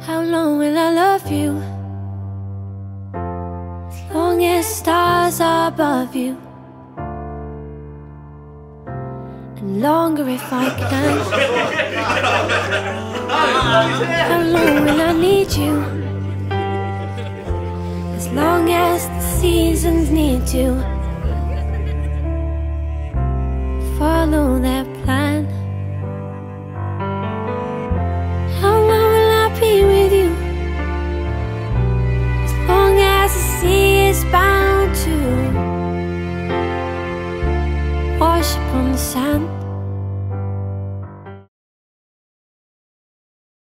How long will I love you? As long as stars are above you, and longer if I can. How long will I need you? As long as the seasons need you.